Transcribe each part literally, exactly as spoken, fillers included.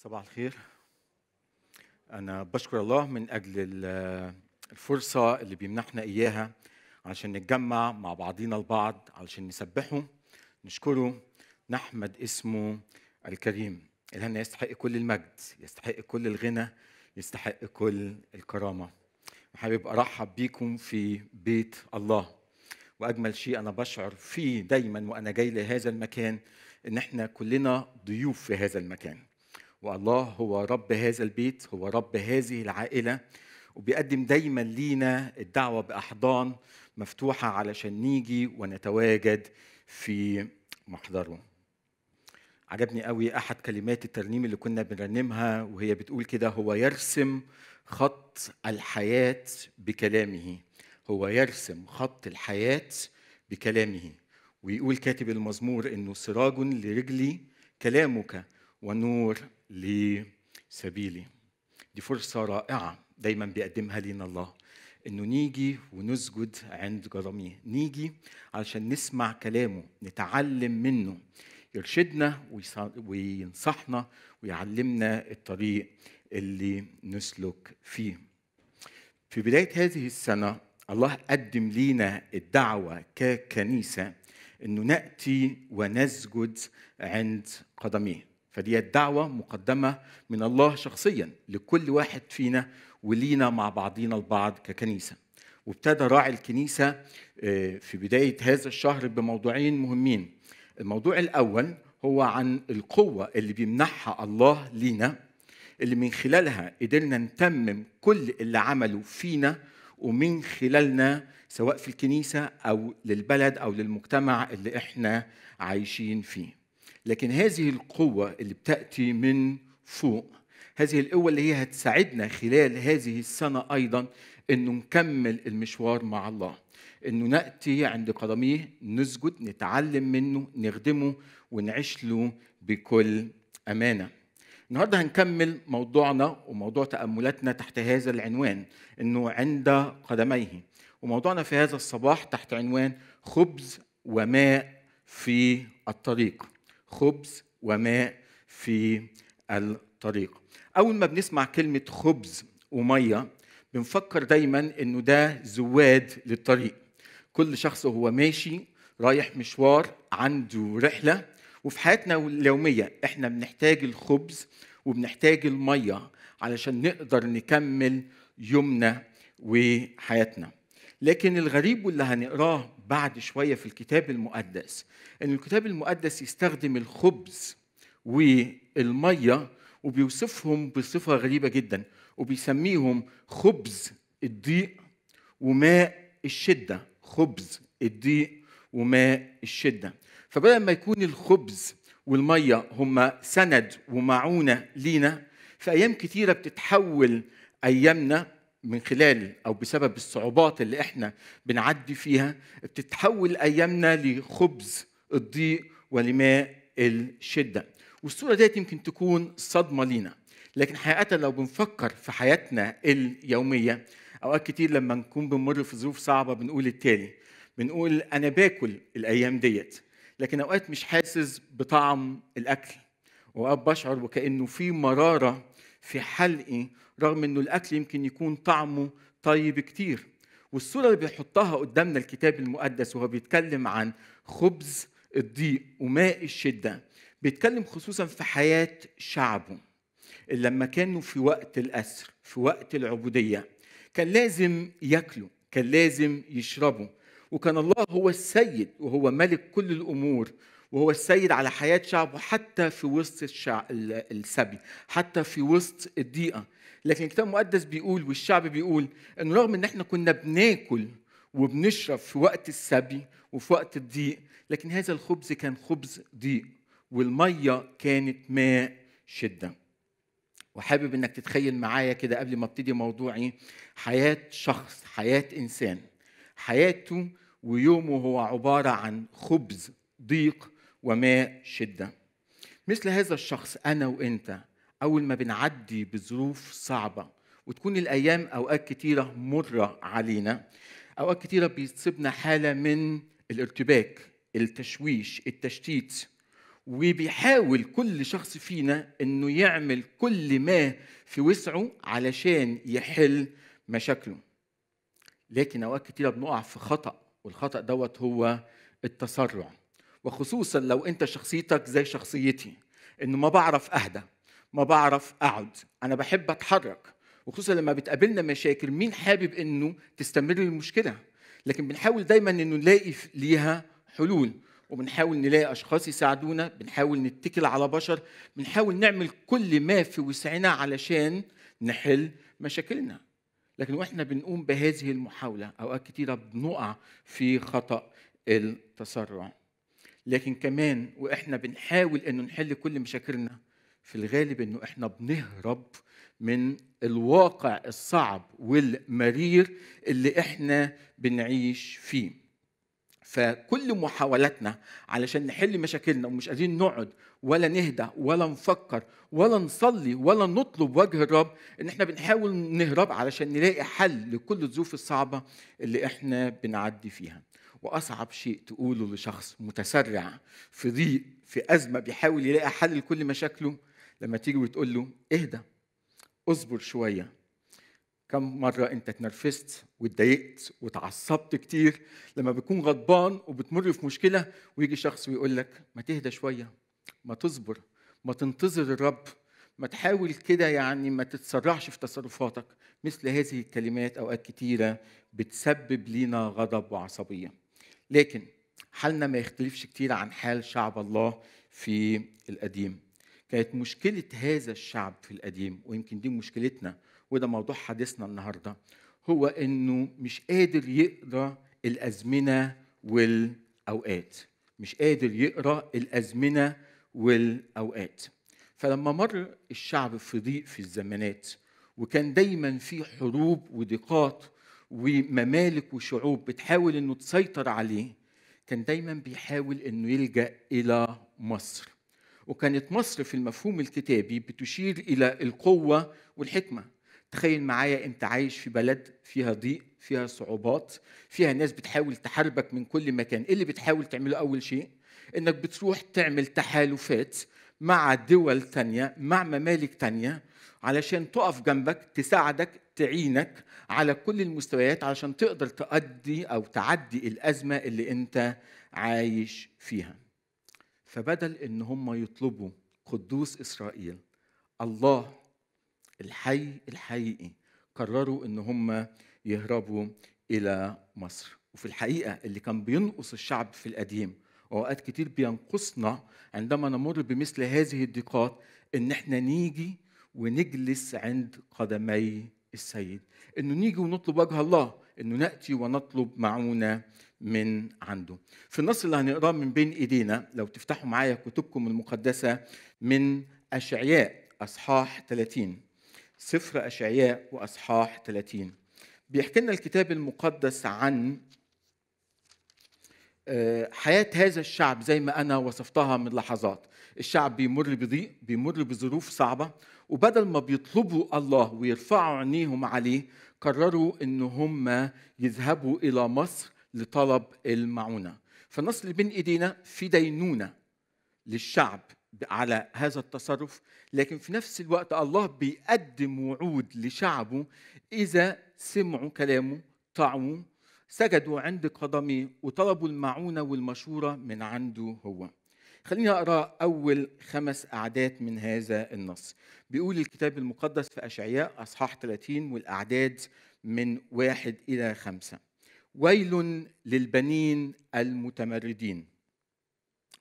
صباح الخير. أنا بشكر الله من أجل الفرصة اللي بيمنحنا إياها علشان نتجمع مع بعضينا البعض، علشان نسبحه، نشكره، نحمد اسمه الكريم. الهنا يستحق كل المجد، يستحق كل الغنى، يستحق كل الكرامة. حابب أرحب بيكم في بيت الله، وأجمل شيء أنا بشعر فيه دايماً وأنا جاي لهذا المكان إن إحنا كلنا ضيوف في هذا المكان، والله هو رب هذا البيت، هو رب هذه العائلة، وبيقدم دايما لينا الدعوة بأحضان مفتوحة علشان نيجي ونتواجد في محضره. عجبني قوي أحد كلمات الترنيم اللي كنا بنرنمها وهي بتقول كده: هو يرسم خط الحياة بكلامه، هو يرسم خط الحياة بكلامه. ويقول كاتب المزمور إنه سراج لرجلي كلامك ونور لسبيلي. دي فرصة رائعة دايما بيقدمها لنا الله، انه نيجي ونسجد عند جراميه، نيجي علشان نسمع كلامه، نتعلم منه، يرشدنا وينصحنا ويعلمنا الطريق اللي نسلك فيه. في بداية هذه السنة الله قدم لينا الدعوة ككنيسة انه نأتي ونسجد عند قدميه، فدي الدعوة مقدمة من الله شخصياً لكل واحد فينا ولينا مع بعضينا البعض ككنيسة. وابتدى راعي الكنيسة في بداية هذا الشهر بموضوعين مهمين. الموضوع الأول هو عن القوة اللي بيمنحها الله لينا، اللي من خلالها قدرنا نتمم كل اللي عمله فينا ومن خلالنا، سواء في الكنيسة أو للبلد أو للمجتمع اللي احنا عايشين فيه. لكن هذه القوة اللي بتأتي من فوق، هذه القوة اللي هي هتساعدنا خلال هذه السنة أيضاً إنه نكمل المشوار مع الله، إنه نأتي عند قدميه، نسجد، نتعلم منه، نخدمه، ونعيش له بكل أمانة. النهاردة هنكمل موضوعنا وموضوع تأملاتنا تحت هذا العنوان، إنه عند قدميه. وموضوعنا في هذا الصباح تحت عنوان خبز وماء في الطريق. خبز وماء في الطريق. أول ما بنسمع كلمة خبز ومية بنفكر دايماً إنه ده زواد للطريق. كل شخص هو ماشي رايح مشوار، عنده رحلة، وفي حياتنا اليومية إحنا بنحتاج الخبز وبنحتاج المية علشان نقدر نكمل يومنا وحياتنا. لكن الغريب واللي هنقراه بعد شوية في الكتاب المقدس، إن الكتاب المقدس يستخدم الخبز والمية وبيوصفهم بصفة غريبة جدا، وبيسميهم خبز الضيق وماء الشدة. خبز الضيق وماء الشدة. فبدل ما يكون الخبز والمية هما سند ومعونة لينا، في أيام كتيرة بتتحول أيامنا من خلال أو بسبب الصعوبات اللي إحنا بنعدي فيها، بتتحول أيامنا لخبز الضيق ولماء الشدة. والصورة ديت يمكن تكون صدمة لينا، لكن حقيقة لو بنفكر في حياتنا اليومية، أوقات كتير لما نكون بنمر في ظروف صعبة بنقول التالي، بنقول أنا باكل الأيام ديت، لكن أوقات مش حاسس بطعم الأكل، وأوقات بشعر وكأنه في مرارة في حلقي رغم أنه الأكل يمكن يكون طعمه طيب كتير. والصورة اللي بيحطها قدامنا الكتاب المقدس وهو بيتكلم عن خبز الضيق وماء الشدة، بيتكلم خصوصاً في حياة شعبه اللي لما كانوا في وقت الأسر، في وقت العبودية، كان لازم يأكلوا، كان لازم يشربوا، وكان الله هو السيد وهو ملك كل الأمور، وهو السيد على حياة شعبه حتى في وسط الشع... السبي، حتى في وسط الضيقة. لكن الكتاب المقدس بيقول والشعب بيقول إنه رغم إن إحنا كنا بناكل وبنشرب في وقت السبي وفي وقت الضيق، لكن هذا الخبز كان خبز ضيق والمية كانت ماء شدة. وحابب إنك تتخيل معايا كده قبل ما ابتدي موضوعي، حياة شخص، حياة إنسان، حياته ويومه هو عبارة عن خبز ضيق وماء شدة. مثل هذا الشخص أنا وإنت، أول ما بنعدي بظروف صعبة، وتكون الأيام أوقات كتيرة مرة علينا، أوقات كتيرة بيصيبنا حالة من الارتباك، التشويش، التشتيت، وبيحاول كل شخص فينا انه يعمل كل ما في وسعه علشان يحل مشاكله. لكن اوقات كتيره بنقع في خطأ، والخطأ دوت هو التسرع. وخصوصا لو انت شخصيتك زي شخصيتي، انه ما بعرف اهدى، ما بعرف اقعد، انا بحب اتحرك. وخصوصا لما بتقابلنا مشاكل، مين حابب انه تستمر المشكله؟ لكن بنحاول دايما انه نلاقي ليها حلول، وبنحاول نلاقي اشخاص يساعدونا، بنحاول نتكل على بشر، بنحاول نعمل كل ما في وسعنا علشان نحل مشاكلنا. لكن واحنا بنقوم بهذه المحاوله اوقات كتيره بنقع في خطأ التسرع. لكن كمان واحنا بنحاول انه نحل كل مشاكلنا، في الغالب انه احنا بنهرب من الواقع الصعب والمرير اللي احنا بنعيش فيه. فكل محاولاتنا علشان نحل مشاكلنا ومش قادرين نقعد ولا نهدى ولا نفكر ولا نصلي ولا نطلب وجه الرب، ان احنا بنحاول نهرب علشان نلاقي حل لكل الظروف الصعبه اللي احنا بنعدي فيها. واصعب شيء تقوله لشخص متسرع في ضيق في ازمه بيحاول يلاقي حل لكل مشاكله، لما تيجي وتقول له اهدى اصبر شويه. كم مره انت اتنرفزت واتضايقت وتعصبت كتير لما بتكون غضبان وبتمر في مشكله، ويجي شخص ويقول لك ما تهدى شويه، ما تصبر، ما تنتظر الرب، ما تحاول كده، يعني ما تتسرعش في تصرفاتك. مثل هذه الكلمات اوقات كتيره بتسبب لينا غضب وعصبيه. لكن حالنا ما يختلفش كتير عن حال شعب الله في القديم. كانت مشكله هذا الشعب في القديم، ويمكن دي مشكلتنا وده موضوع حديثنا النهارده، هو انه مش قادر يقرا الازمنه والاوقات، مش قادر يقرا الازمنه والاوقات. فلما مر الشعب في ضيق في الزمانات، وكان دايما في حروب وضيقات وممالك وشعوب بتحاول انه تسيطر عليه، كان دايما بيحاول انه يلجأ الى مصر. وكانت مصر في المفهوم الكتابي بتشير الى القوه والحكمه. تخيل معايا انت عايش في بلد فيها ضيق، فيها صعوبات، فيها ناس بتحاول تحاربك من كل مكان. ايه اللي بتحاول تعمله اول شيء؟ انك بتروح تعمل تحالفات مع دول تانية، مع ممالك تانية، علشان تقف جنبك، تساعدك، تعينك على كل المستويات، علشان تقدر تؤدي أو تعدي الأزمة اللي أنت عايش فيها. فبدل إن هم يطلبوا قدوس إسرائيل، الله الحي الحقيقي، قرروا إن هم يهربوا إلى مصر. وفي الحقيقة اللي كان بينقص الشعب في القديم، وأوقات كتير بينقصنا عندما نمر بمثل هذه الضيقات، إن إحنا نيجي ونجلس عند قدمي السيد، إنه نيجي ونطلب وجه الله، إنه نأتي ونطلب معونة من عنده. في النص اللي هنقراه من بين إيدينا، لو تفتحوا معايا كتبكم المقدسة من أشعياء أصحاح ثلاثين، سفر أشعياء وأصحاح ثلاثين، بيحكي لنا الكتاب المقدس عن حياة هذا الشعب زي ما أنا وصفتها من لحظات. الشعب بيمر بضيق، بيمر بظروف صعبة، وبدل ما بيطلبوا الله ويرفعوا عينيهم عليه، قرروا إن هم يذهبوا إلى مصر لطلب المعونة. فالنص اللي بين إيدينا في دينونة للشعب على هذا التصرف، لكن في نفس الوقت الله بيقدم وعود لشعبه إذا سمعوا كلامه، طاعوه، سجدوا عند قدميه، وطلبوا المعونة والمشورة من عنده هو. خليني أقرأ أول خمس أعداد من هذا النص. بيقول الكتاب المقدس في أشعياء أصحاح ثلاثين والأعداد من واحد إلى خمسة. ويل للبنين المتمردين،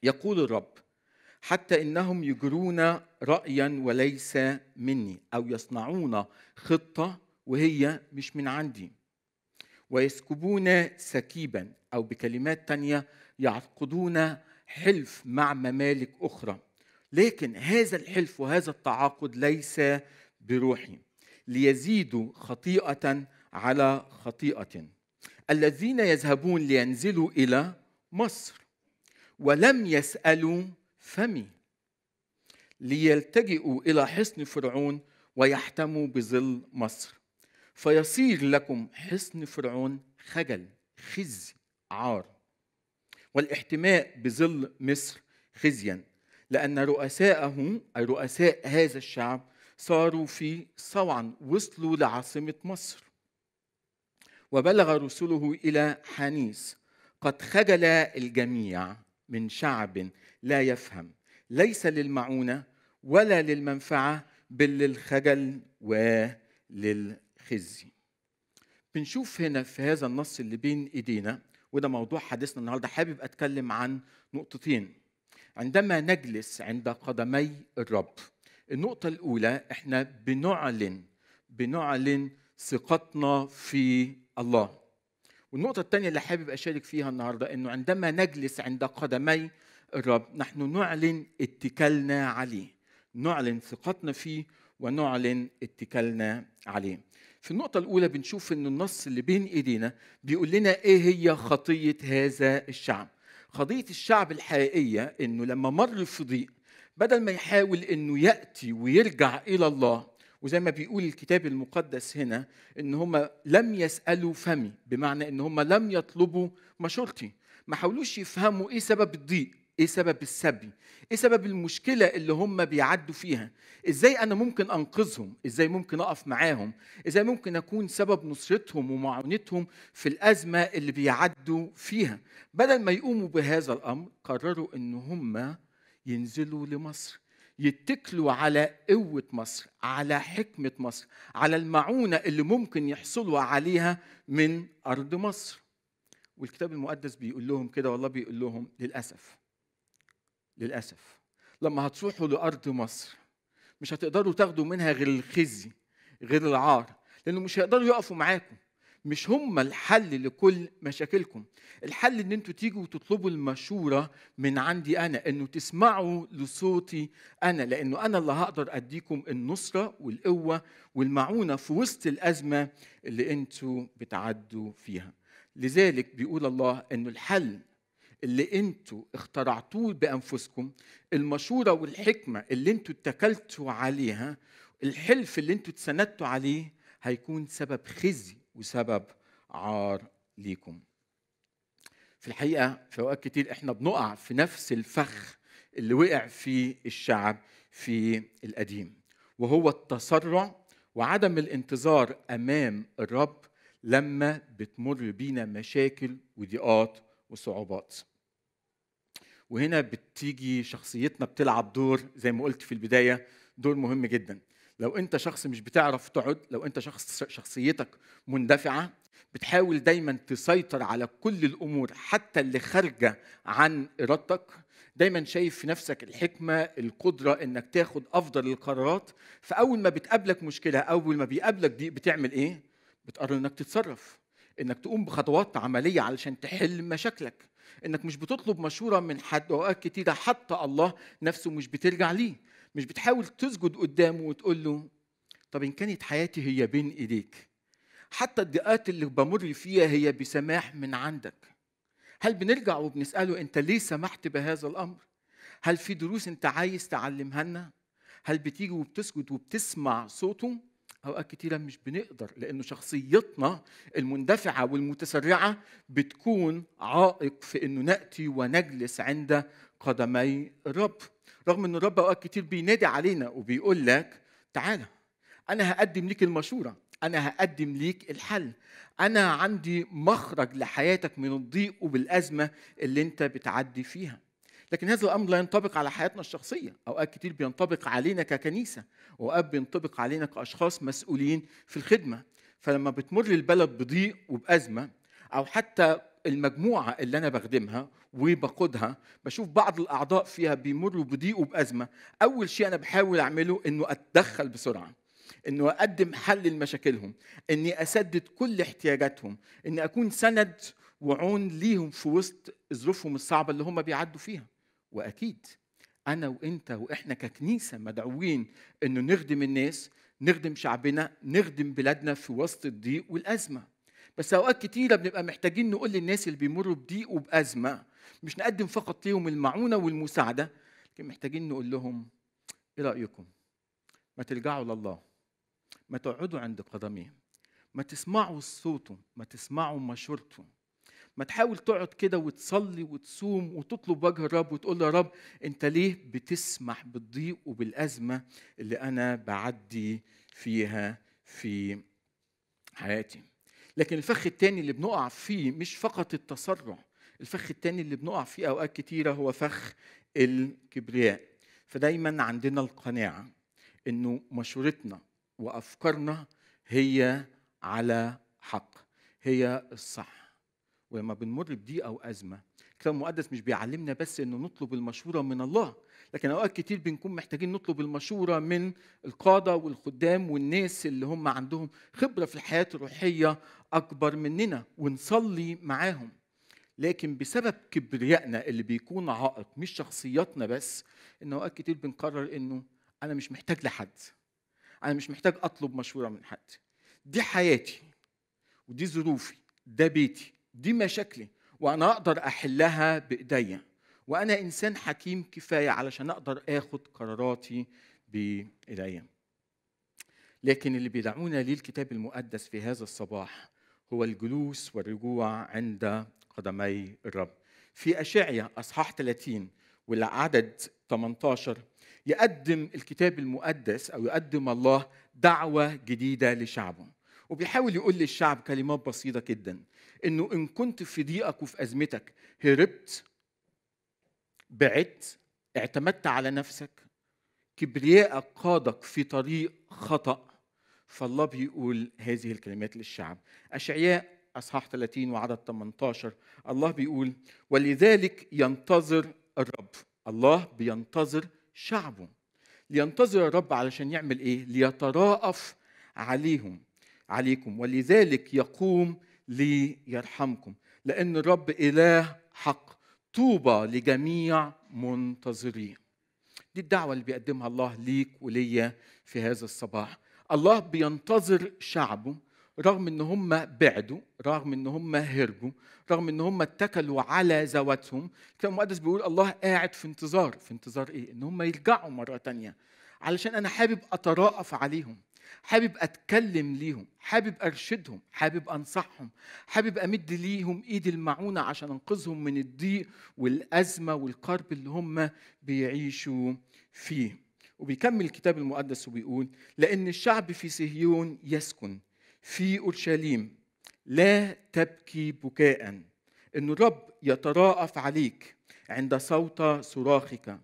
يقول الرب، حتى إنهم يجرون رأيا وليس مني، أو يصنعون خطة وهي مش من عندي، ويسكبون سكيبا، أو بكلمات تانية يعقدون حلف مع ممالك أخرى، لكن هذا الحلف وهذا التعاقد ليس بروحي، ليزيدوا خطيئة على خطيئة. الذين يذهبون لينزلوا إلى مصر ولم يسألوا فمي، ليلتجئوا إلى حصن فرعون ويحتموا بظل مصر. فيصير لكم حصن فرعون خجل، خزي، عار، والاحتماء بظل مصر خزيا، لأن رؤساءه رؤساء هذا الشعب صاروا في صوعا، وصلوا لعاصمة مصر. وبلغ رسله إلى حانيس. قد خجل الجميع من شعب لا يفهم، ليس للمعونة ولا للمنفعة بل للخجل وللخزي. بنشوف هنا في هذا النص اللي بين إيدينا، وده موضوع حديثنا النهارده، حابب أتكلم عن نقطتين عندما نجلس عند قدمي الرب. النقطة الأولى، إحنا بنعلن بنعلن ثقتنا في الله. والنقطة الثانية اللي حابب أشارك فيها النهارده، إنه عندما نجلس عند قدمي الرب نحن نعلن اتكالنا عليه، نعلن ثقتنا فيه ونعلن اتكالنا عليه. في النقطة الأولى بنشوف إن النص اللي بين إيدينا بيقول لنا إيه هي خطية هذا الشعب. خطية الشعب الحقيقية إنه لما مر في ضيق، بدل ما يحاول إنه يأتي ويرجع إلى الله، وزي ما بيقول الكتاب المقدس هنا إن هم لم يسألوا فمي، بمعنى إن هم لم يطلبوا مشورتي، ما حاولوش يفهموا إيه سبب الضيق، إيه سبب السبي، إيه سبب المشكلة اللي هم بيعدوا فيها، إزاي أنا ممكن أنقذهم، إزاي ممكن أقف معاهم، إزاي ممكن أكون سبب نصرتهم ومعاونتهم في الأزمة اللي بيعدوا فيها. بدل ما يقوموا بهذا الأمر، قرروا إن هم ينزلوا لمصر، يتكلوا على قوة مصر، على حكمة مصر، على المعونة اللي ممكن يحصلوا عليها من أرض مصر. والكتاب المقدس بيقول لهم كده، والله بيقول لهم للأسف للأسف لما هتروحوا لأرض مصر مش هتقدروا تاخدوا منها غير الخزي، غير العار، لأنه مش هيقدروا يقفوا معاكم. مش هم الحل لكل مشاكلكم. الحل ان انتوا تيجوا وتطلبوا المشورة من عندي انا، انه تسمعوا لصوتي انا، لانه انا اللي هقدر اديكم النصرة والقوة والمعونة في وسط الازمة اللي انتوا بتعدوا فيها. لذلك بيقول الله انه الحل اللي انتوا اخترعتوه بانفسكم، المشورة والحكمة اللي انتوا اتكلتوا عليها، الحلف اللي انتوا اتسندتوا عليه، هيكون سبب خزي وسبب عار ليكم. في الحقيقة في أوقات كتير إحنا بنقع في نفس الفخ اللي وقع فيه الشعب في القديم، وهو التسرع وعدم الانتظار أمام الرب لما بتمر بينا مشاكل وضيقات وصعوبات. وهنا بتيجي شخصيتنا بتلعب دور، زي ما قلت في البداية، دور مهم جداً. لو أنت شخص مش بتعرف تقعد، لو أنت شخص شخصيتك مندفعة، بتحاول دايماً تسيطر على كل الأمور حتى اللي خارجة عن إرادتك، دايماً شايف في نفسك الحكمة، القدرة إنك تاخد أفضل القرارات، فأول ما بتقابلك مشكلة، أول ما بيقابلك ضيق، بتعمل إيه؟ بتقرر إنك تتصرف، إنك تقوم بخطوات عملية علشان تحل مشاكلك، إنك مش بتطلب مشورة من حد. أوقات كتيرة حتى الله نفسه مش بترجع ليه، مش بتحاول تسجد قدامه وتقول له طب إن كانت حياتي هي بين إيديك، حتى الضيقات اللي بمر فيها هي بسماح من عندك. هل بنرجع وبنسأله أنت ليه سمحت بهذا الأمر؟ هل في دروس أنت عايز تعلمها لنا؟ هل بتيجي وبتسجد وبتسمع صوته؟ أوقات كتيرة مش بنقدر، لأنه شخصيتنا المندفعة والمتسرعة بتكون عائق في أنه نأتي ونجلس عند قدمي الرب، رغم أن الرب أوقات كتير بينادي علينا وبيقول لك تعالى، أنا هقدم ليك المشورة، أنا هقدم ليك الحل، أنا عندي مخرج لحياتك من الضيق وبالأزمة اللي أنت بتعدي فيها. لكن هذا الأمر لا ينطبق على حياتنا الشخصية، أوقات كتير بينطبق علينا ككنيسة، وأوقات بينطبق علينا كأشخاص مسؤولين في الخدمة. فلما بتمر البلد بضيق وبأزمة، أو حتى المجموعة اللي أنا بخدمها وبقودها، بشوف بعض الأعضاء فيها بيمروا بضيق وبأزمة، أول شيء أنا بحاول أعمله إنه أتدخل بسرعة، إنه أقدم حل لمشاكلهم، إني أسدد كل احتياجاتهم، إني أكون سند وعون ليهم في وسط ظروفهم الصعبة اللي هم بيعدوا فيها. وأكيد أنا وإنت وإحنا ككنيسة مدعوين إنه نخدم الناس، نخدم شعبنا، نخدم بلادنا في وسط الضيق والأزمة. بس أوقات كتيرة بنبقى محتاجين نقول للناس اللي بيمروا بضيق وبأزمة، مش نقدم فقط ليهم المعونة والمساعدة، لكن محتاجين نقول لهم إيه رأيكم؟ ما ترجعوا لله، ما تقعدوا عند قدميه، ما تسمعوا صوته، ما تسمعوا مشورته، ما تحاول تقعد كده وتصلي وتصوم وتطلب وجه الرب وتقول يا رب انت ليه بتسمح بالضيق وبالازمه اللي انا بعدي فيها في حياتي. لكن الفخ الثاني اللي بنقع فيه مش فقط التسرع، الفخ الثاني اللي بنقع فيه اوقات كتيره هو فخ الكبرياء. فدايما عندنا القناعه انه مشورتنا وافكارنا هي على حق، هي الصح. ولما بنمر بضيق او ازمه الكتاب المقدس مش بيعلمنا بس انه نطلب المشوره من الله، لكن اوقات كتير بنكون محتاجين نطلب المشوره من القاده والخدام والناس اللي هم عندهم خبره في الحياه الروحيه اكبر مننا ونصلي معاهم. لكن بسبب كبريائنا اللي بيكون عائق مش شخصياتنا بس، ان اوقات كتير بنقرر انه انا مش محتاج لحد، انا مش محتاج اطلب مشوره من حد، دي حياتي ودي ظروفي، ده بيتي، دي مشاكلي وانا اقدر احلها بايديا، وانا انسان حكيم كفايه علشان اقدر اخد قراراتي بايديا. لكن اللي بيدعونا ليه الكتاب المقدس في هذا الصباح هو الجلوس والرجوع عند قدمي الرب. في اشعياء اصحاح ثلاثين والعدد ثمانية عشر يقدم الكتاب المقدس او يقدم الله دعوه جديده لشعبه، وبيحاول يقول للشعب كلمات بسيطه جدا، انه ان كنت في ضيقك وفي ازمتك هربت، بعدت، اعتمدت على نفسك، كبريائك قادك في طريق خطا، فالله بيقول هذه الكلمات للشعب. اشعياء اصحاح ثلاثين وعدد ثمانية عشر الله بيقول ولذلك ينتظر الرب. الله بينتظر شعبه. لينتظر الرب علشان يعمل ايه؟ ليتراءف عليهم عليكم ولذلك يقوم ليرحمكم، لأن الرب إله حق، طوبى لجميع منتظريه. دي الدعوة اللي بيقدمها الله ليك وليا في هذا الصباح. الله بينتظر شعبه رغم ان هم بعدوا، رغم ان هم هربوا، رغم ان هم اتكلوا على ذواتهم. الكتاب المقدس بيقول الله قاعد في انتظار، في انتظار ايه؟ ان هم يرجعوا مرة تانية، علشان انا حابب اتراءف عليهم، حابب اتكلم ليهم، حابب ارشدهم، حابب انصحهم، حابب امد ليهم ايد المعونه عشان انقذهم من الضيق والازمه والكرب اللي هم بيعيشوا فيه. وبيكمل الكتاب المقدس وبيقول لان الشعب في صهيون يسكن، في اورشليم لا تبكي بكاء، ان الرب يتراءف عليك عند صوت صراخك،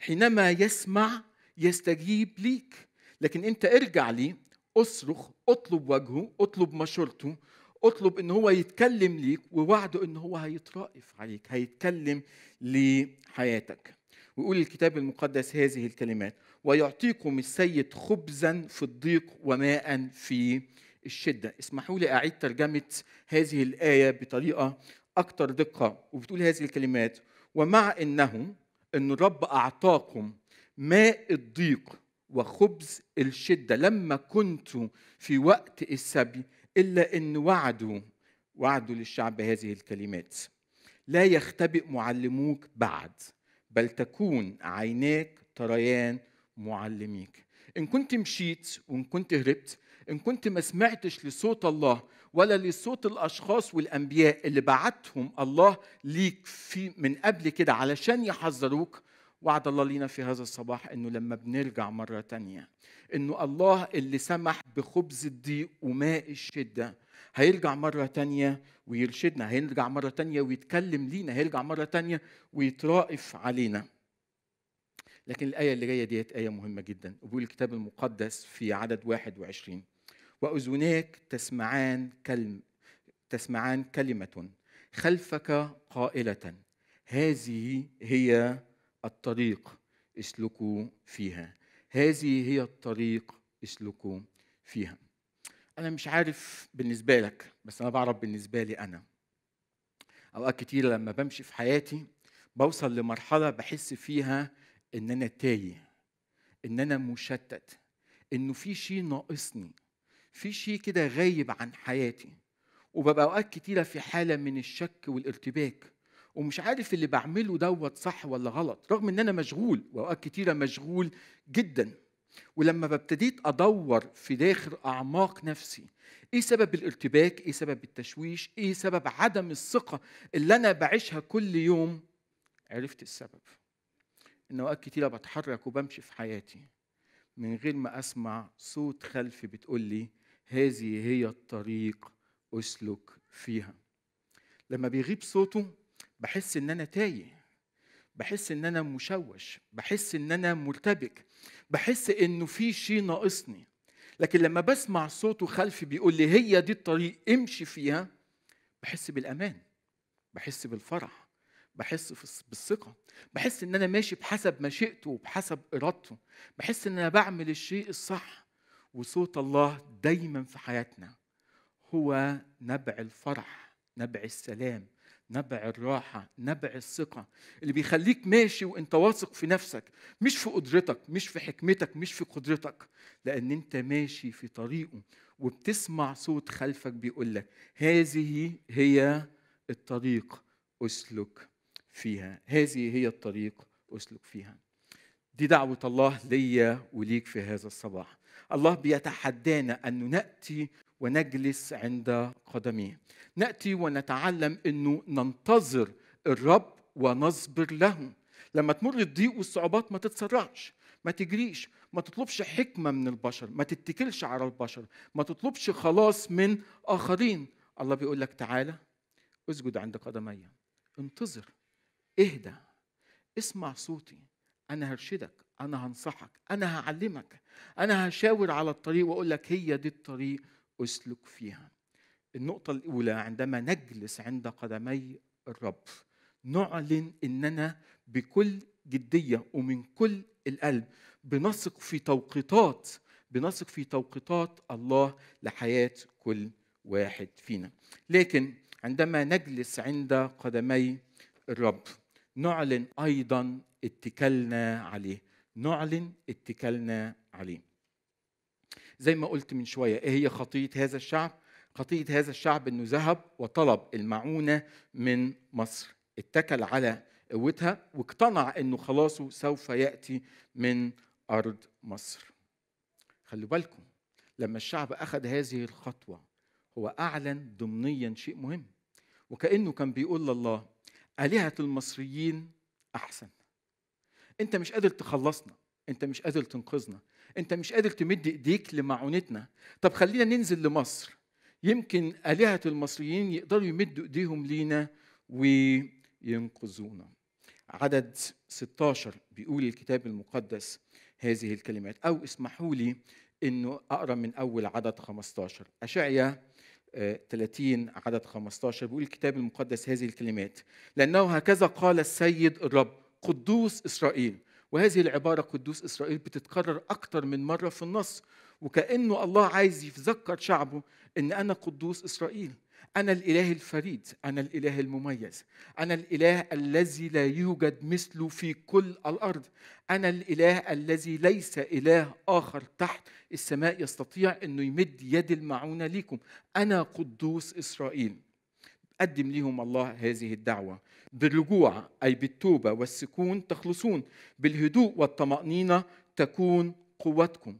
حينما يسمع يستجيب ليك. لكن انت ارجع ليه، اصرخ، اطلب وجهه، اطلب مشورته، اطلب ان هو يتكلم ليك، ووعده ان هو هيترائف عليك، هيتكلم لحياتك. ويقول الكتاب المقدس هذه الكلمات ويعطيكم السيد خبزا في الضيق وماء في الشده. اسمحوا لي اعيد ترجمه هذه الايه بطريقه اكثر دقه، وبتقول هذه الكلمات ومع انه ان الرب اعطاكم ماء الضيق وخبز الشدة لما كنتوا في وقت السبي، إلا أن وعدوا وعدوا للشعب هذه الكلمات لا يختبئ معلموك بعد، بل تكون عيناك تريان معلميك. إن كنت مشيت وإن كنت هربت، إن كنت ما سمعتش لصوت الله ولا لصوت الأشخاص والأنبياء اللي بعتهم الله ليك في من قبل كده علشان يحذروك، وعد الله لينا في هذا الصباح انه لما بنرجع مره تانيه، انه الله اللي سمح بخبز الضيق وماء الشده هيرجع مره تانيه ويرشدنا، هيرجع مره تانيه ويتكلم لينا، هيرجع مره تانيه ويترائف علينا. لكن الايه اللي جايه ديت ايه مهمه جدا، وبيقول الكتاب المقدس في عدد واحد وعشرين واذناك تسمعان كلم تسمعان كلمه خلفك قائله هذه هي الطريق اسلكوا فيها، هذه هي الطريق اسلكوا فيها. أنا مش عارف بالنسبة لك، بس أنا بعرف بالنسبة لي أنا. أوقات كتير لما بمشي في حياتي بوصل لمرحلة بحس فيها إن أنا تايه، إن أنا مشتت، إنه في شيء ناقصني، في شيء كده غايب عن حياتي، وببقى أوقات كتيرة في حالة من الشك والارتباك، ومش عارف اللي بعمله دوت صح ولا غلط، رغم ان انا مشغول، واوقات كتيره مشغول جدا. ولما ببتديت أدور في داخل أعماق نفسي إيه سبب الارتباك، إيه سبب التشويش، إيه سبب عدم الثقة اللي أنا بعيشها كل يوم، عرفت السبب. إن أوقات كتيرة بتحرك وبمشي في حياتي من غير ما أسمع صوت خلفي بتقول لي هذه هي الطريق أسلك فيها. لما بيغيب صوته بحس إن أنا تايه، بحس إن أنا مشوش، بحس إن أنا مرتبك، بحس إنه في شيء ناقصني. لكن لما بسمع صوته خلفي بيقول لي هي دي الطريق امشي فيها، بحس بالأمان، بحس بالفرح، بحس بالثقة، بحس إن أنا ماشي بحسب مشيئته وبحسب إرادته، بحس إن أنا بعمل الشيء الصح. وصوت الله دايما في حياتنا هو نبع الفرح، نبع السلام، نبع الراحة، نبع الثقة، اللي بيخليك ماشي وانت واثق في نفسك، مش في قدرتك، مش في حكمتك، مش في قدرتك، لأن انت ماشي في طريقه وبتسمع صوت خلفك بيقولك هذه هي الطريق أسلك فيها، هذه هي الطريق أسلك فيها. دي دعوة الله ليا وليك في هذا الصباح. الله بيتحدانا أن نأتي ونجلس عند قدميه، نأتي ونتعلم أنه ننتظر الرب ونصبر له. لما تمر الضيق والصعوبات ما تتسرعش، ما تجريش، ما تطلبش حكمة من البشر، ما تتكلش على البشر، ما تطلبش خلاص من آخرين. الله بيقول لك تعالى اسجد عند قدمي، انتظر، اهدى، اسمع صوتي، أنا هرشدك، أنا هنصحك، أنا هعلمك، أنا هشاور على الطريق وأقول لك هي دي الطريق أسلك فيها. النقطة الأولى، عندما نجلس عند قدمي الرب نعلن إننا بكل جدية ومن كل القلب بنثق في توقيتات بنثق في توقيتات الله لحياة كل واحد فينا. لكن عندما نجلس عند قدمي الرب نعلن أيضا اتكلنا عليه، نعلن اتكلنا عليه. زي ما قلت من شوية، إيه هي خطية هذا الشعب؟ خطية هذا الشعب إنه ذهب وطلب المعونة من مصر، اتكل على قوتها واقتنع إنه خلاصه سوف يأتي من أرض مصر. خلوا بالكم، لما الشعب أخذ هذه الخطوة هو أعلن ضمنيا شيء مهم، وكأنه كان بيقول لله آلهة المصريين أحسن. أنت مش قادر تخلصنا، أنت مش قادر تنقذنا، أنت مش قادر تمد إيديك لمعونتنا، طب خلينا ننزل لمصر، يمكن آلهة المصريين يقدروا يمدوا إيديهم لينا وينقذونا. عدد ستاشر بيقول الكتاب المقدس هذه الكلمات، أو اسمحوا لي إنه أقرأ من أول عدد خمستاشر، أشعيا ثلاثين عدد خمستاشر بيقول الكتاب المقدس هذه الكلمات، لأنه هكذا قال السيد الرب قدوس إسرائيل. وهذه العبارة قدوس إسرائيل بتتكرر أكتر من مرة في النص، وكأنه الله عايز يتذكر شعبه إن أنا قدوس إسرائيل، أنا الإله الفريد، أنا الإله المميز، أنا الإله الذي لا يوجد مثله في كل الأرض، أنا الإله الذي ليس إله آخر تحت السماء يستطيع إنه يمد يد المعونة ليكم، أنا قدوس إسرائيل. قدم لهم الله هذه الدعوة، بالرجوع أي بالتوبة والسكون تخلصون، بالهدوء والطمأنينة تكون قوتكم.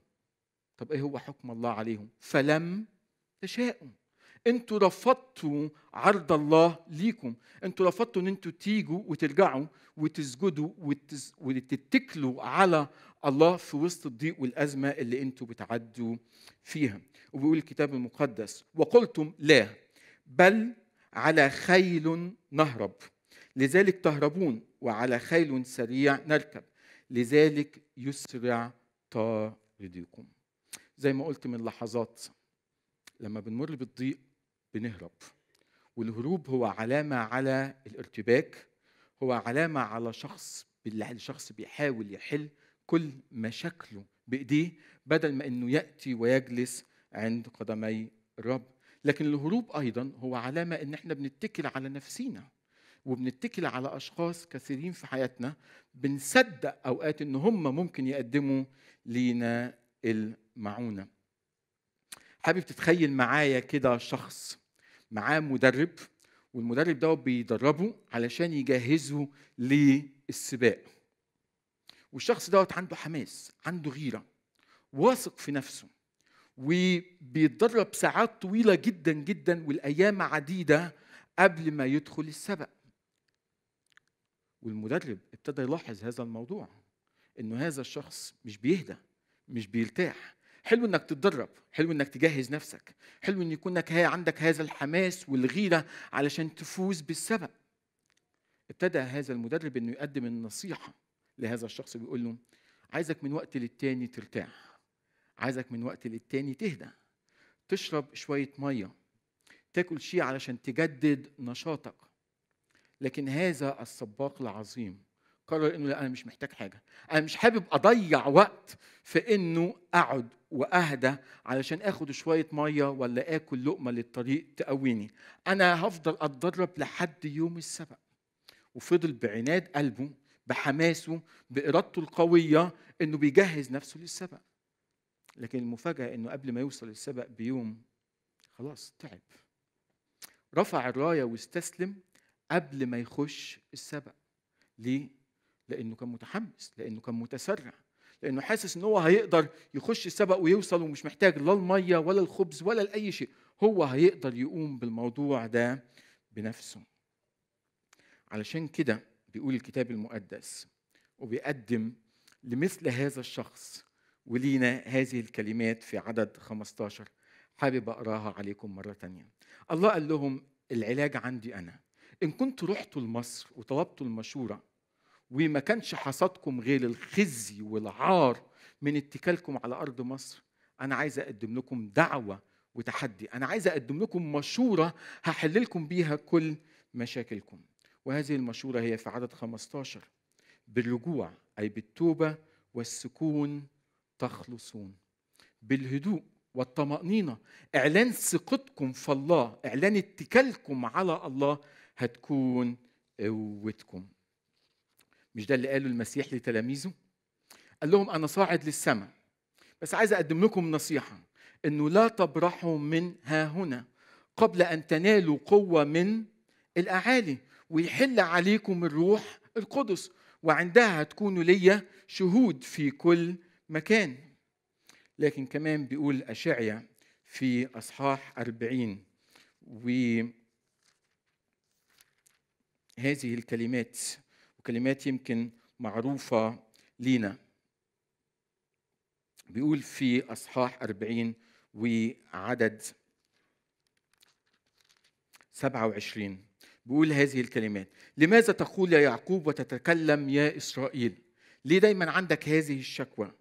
طب إيه هو حكم الله عليهم؟ فلم تشاءوا، أنتوا رفضتوا عرض الله ليكم، أنتوا رفضتوا أن أنتوا تيجوا وترجعوا وتسجدوا وتز... وتتكلوا على الله في وسط الضيق والأزمة اللي أنتوا بتعدوا فيها. وبيقول الكتاب المقدس وقلتم لا، بل على خيل نهرب، لذلك تهربون، وعلى خيل سريع نركب، لذلك يسرع طاردكم. زي ما قلت من لحظات، لما بنمر بالضيق بنهرب، والهروب هو علامة على الارتباك، هو علامة على شخص الشخص بيحاول يحل كل مشاكله بإيديه بدل ما إنه يأتي ويجلس عند قدمي الرب. لكن الهروب أيضا هو علامة إن إحنا بنتكل على نفسينا وبنتكل على أشخاص كثيرين في حياتنا، بنصدق أوقات إن هم ممكن يقدموا لينا المعونة. حابب تتخيل معايا كده شخص معاه مدرب، والمدرب ده بيدربه علشان يجهزه للسباق، والشخص ده عنده حماس، عنده غيرة، واثق في نفسه وبيتدرب ساعات طويلة جدا جدا والأيام عديدة قبل ما يدخل السبق. والمدرب ابتدى يلاحظ هذا الموضوع، إنه هذا الشخص مش بيهدى، مش بيرتاح. حلو إنك تتدرب، حلو إنك تجهز نفسك، حلو إن يكون عندك هذا الحماس والغيرة علشان تفوز بالسبق. ابتدى هذا المدرب إنه يقدم النصيحة لهذا الشخص ويقول له عايزك من وقت للتاني ترتاح، عايزك من وقت للتاني تهدى، تشرب شوية مية، تاكل شيء علشان تجدد نشاطك. لكن هذا السباق العظيم قرر إنه لا، أنا مش محتاج حاجة، أنا مش حابب أضيع وقت في إنه أقعد وأهدى علشان آخد شوية مية ولا آكل لقمة للطريق تقويني، أنا هفضل أتدرب لحد يوم السبق. وفضل بعناد قلبه، بحماسه، بإرادته القوية إنه بيجهز نفسه للسبق. لكن المفاجأة إنه قبل ما يوصل للسبق بيوم خلاص تعب، رفع الراية واستسلم قبل ما يخش السبق. ليه؟ لأنه كان متحمس، لأنه كان متسرع، لأنه حاسس إن هو هيقدر يخش السبق ويوصل ومش محتاج لا المية ولا الخبز ولا لأي شيء، هو هيقدر يقوم بالموضوع ده بنفسه. علشان كده بيقول الكتاب المقدس وبيقدم لمثل هذا الشخص ولينا هذه الكلمات في عدد خمسة عشر، حابب أقراها عليكم مرة تانية. الله قال لهم العلاج عندي أنا، إن كنت رحتوا لمصر وطلبتوا المشورة وما كانش حصدكم غير الخزي والعار من اتكالكم على أرض مصر، أنا عايز أقدم لكم دعوة وتحدي، أنا عايز أقدم لكم مشورة هحللكم بيها كل مشاكلكم. وهذه المشورة هي في عدد خمسة عشر، بالرجوع أي بالتوبة والسكون تخلصون، بالهدوء والطمأنينة إعلان ثقتكم في الله، إعلان اتكالكم على الله هتكون قوتكم. مش ده اللي قاله المسيح لتلاميذه؟ قال لهم أنا صاعد للسماء، بس عايز أقدم لكم نصيحة، إنه لا تبرحوا من ها هنا قبل أن تنالوا قوة من الأعالي ويحل عليكم الروح القدس، وعندها تكونوا ليا شهود في كل مكان. لكن كمان بيقول أشعيا في أصحاح أربعين وهذه الكلمات، وكلمات يمكن معروفة لينا، بيقول في أصحاح أربعين وعدد سبعة وعشرين، بيقول هذه الكلمات: لماذا تقول يا يعقوب وتتكلم يا إسرائيل؟ ليه دايما عندك هذه الشكوى؟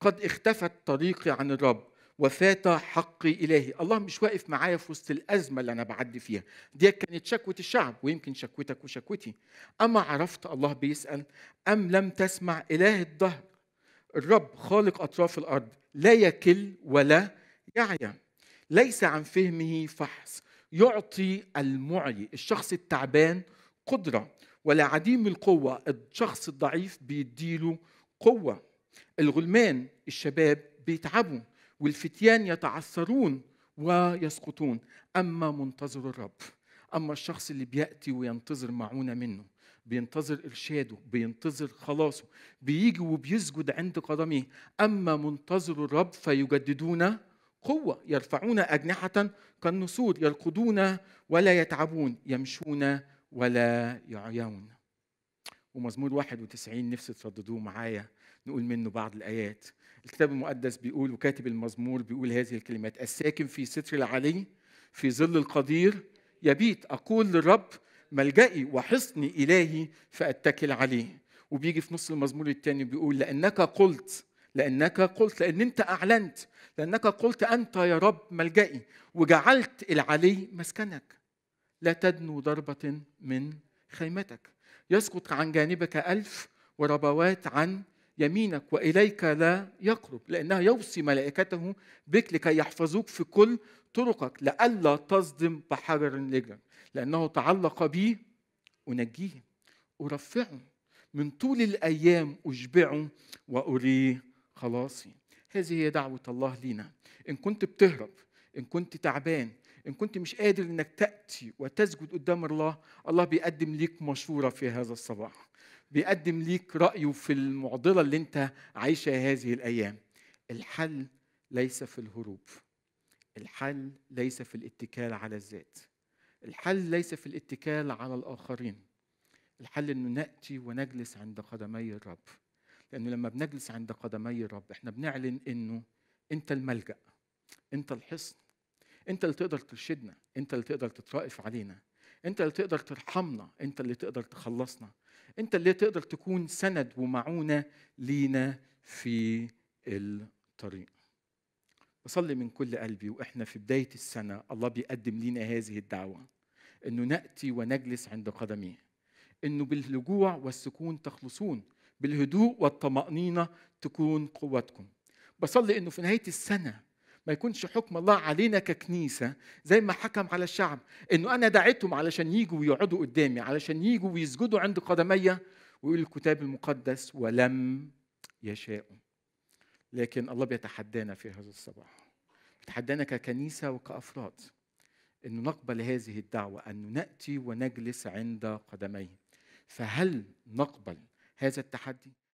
قد اختفت طريقي عن الرب وفات حقي إلهي. الله مش واقف معايا في وسط الأزمة اللي أنا بعدي فيها، دي كانت شكوة الشعب ويمكن شكوتك وشكوتي. أما عرفت، الله بيسأل، أم لم تسمع إله الدهر؟ الرب خالق أطراف الأرض لا يكل ولا يعيا، ليس عن فهمه فحص، يعطي المعي الشخص التعبان قدرة، ولا عديم القوة الشخص الضعيف بيديله قوة. الغلمان الشباب بيتعبوا والفتيان يتعثرون ويسقطون، أما منتظر الرب، أما الشخص اللي بيأتي وينتظر معونة منه، بينتظر إرشاده، بينتظر خلاصه، بيجي وبيسجد عند قدميه، أما منتظر الرب فيجددون قوة، يرفعون أجنحة كالنسور، يرقدون ولا يتعبون، يمشون ولا يعيون. ومزمور واحد وتسعين نفسي ترددوه معايا نقول منه بعض الآيات. الكتاب المقدس بيقول وكاتب المزمور بيقول هذه الكلمات: الساكن في ستر العلي في ظل القدير يبيت، أقول للرب ملجئي وحصني إلهي فأتكل عليه. وبيجي في نص المزمور الثاني بيقول: لأنك قلت لأنك قلت لأن أنت أعلنت، لأنك قلت أنت يا رب ملجئي وجعلت العلي مسكنك، لا تدنو ضربة من خيمتك، يسقط عن جانبك ألف وربوات عن يمينك وإليك لا يقرب، لأنها يوصي ملائكته بك لكي يحفظوك في كل طرقك، لألا تصدم بحجر لجرا، لأنه تعلق بي أنجيه أرفعه، من طول الأيام أشبعه وأريه خلاصي. هذه هي دعوة الله لينا، إن كنت بتهرب، إن كنت تعبان، إن كنت مش قادر إنك تأتي وتسجد قدام الله، الله بيقدم ليك مشورة في هذا الصباح، بيقدم ليك رأيه في المعضلة اللي أنت عايشها هذه الأيام. الحل ليس في الهروب، الحل ليس في الاتكال على الذات، الحل ليس في الاتكال على الآخرين، الحل إنه نأتي ونجلس عند قدمي الرب. لأنه لما بنجلس عند قدمي الرب إحنا بنعلن إنه أنت الملجأ، أنت الحصن، أنت اللي تقدر ترشدنا، أنت اللي تقدر تترأف علينا، أنت اللي تقدر ترحمنا، أنت اللي تقدر تخلصنا، أنت اللي تقدر تكون سند ومعونة لينا في الطريق. بصلي من كل قلبي وإحنا في بداية السنة الله بيقدم لينا هذه الدعوة، إنه نأتي ونجلس عند قدميه، إنه باللجوع والسكون تخلصون، بالهدوء والطمأنينة تكون قوتكم. بصلي إنه في نهاية السنة ما يكونش حكم الله علينا ككنيسة زي ما حكم على الشعب، إنه أنا دعيتهم علشان يجوا ويقعدوا قدامي، علشان يجوا ويسجدوا عند قدمي، ويقول الكتاب المقدس ولم يشاءوا. لكن الله بيتحدانا في هذا الصباح، بيتحدانا ككنيسة وكأفراد إنه نقبل هذه الدعوة، أنه نأتي ونجلس عند قدميه. فهل نقبل هذا التحدي؟